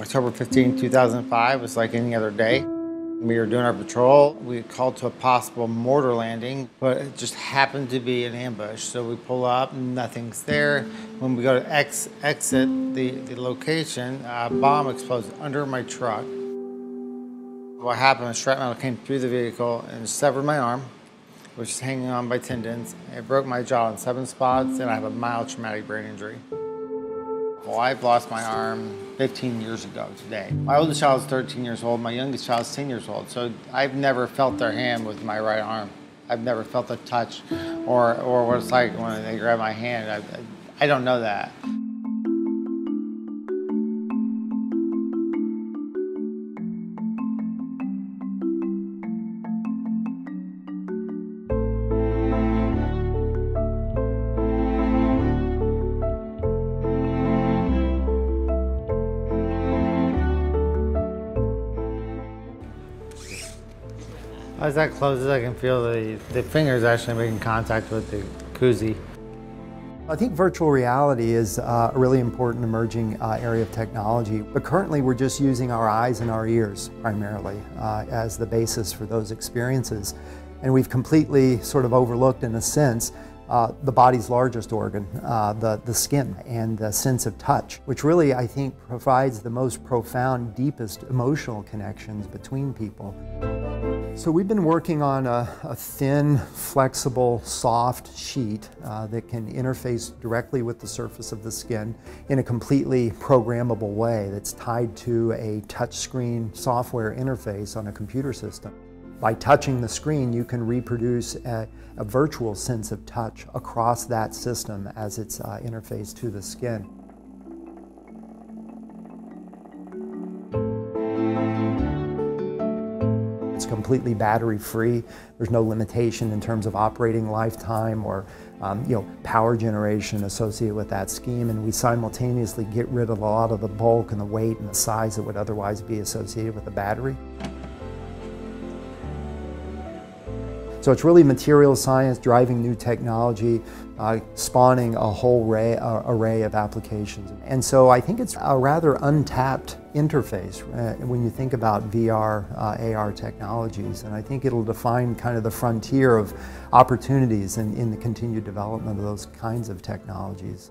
October 15, 2005 was like any other day. We were doing our patrol. We called to a possible mortar landing, but it just happened to be an ambush. So we pull up, nothing's there. When we go to exit the location, a bomb explodes under my truck. What happened was shrapnel came through the vehicle and severed my arm, which is hanging on by tendons. It broke my jaw in 7 spots, and I have a mild traumatic brain injury. Well, I've lost my arm 15 years ago today. My oldest child is 13 years old. My youngest child is 10 years old. So I've never felt their hand with my right arm. I've never felt the touch or what it's like when they grab my hand. I don't know that. As that closes, I can feel the fingers actually making contact with the koozie. I think virtual reality is a really important emerging area of technology. But currently, we're just using our eyes and our ears primarily as the basis for those experiences. And we've completely sort of overlooked, in a sense, the body's largest organ, the skin, and the sense of touch, which really, I think, provides the most profound, deepest emotional connections between people. So we've been working on a thin, flexible, soft sheet that can interface directly with the surface of the skin in a completely programmable way that's tied to a touchscreen software interface on a computer system. By touching the screen, you can reproduce a virtual sense of touch across that system as it's interfaced to the skin. It's completely battery-free. There's no limitation in terms of operating lifetime or power generation associated with that scheme, and we simultaneously get rid of a lot of the bulk and the weight and the size that would otherwise be associated with the battery. So it's really material science driving new technology, spawning a whole array of applications. And so I think it's a rather untapped interface when you think about VR, AR technologies. And I think it'll define kind of the frontier of opportunities in the continued development of those kinds of technologies.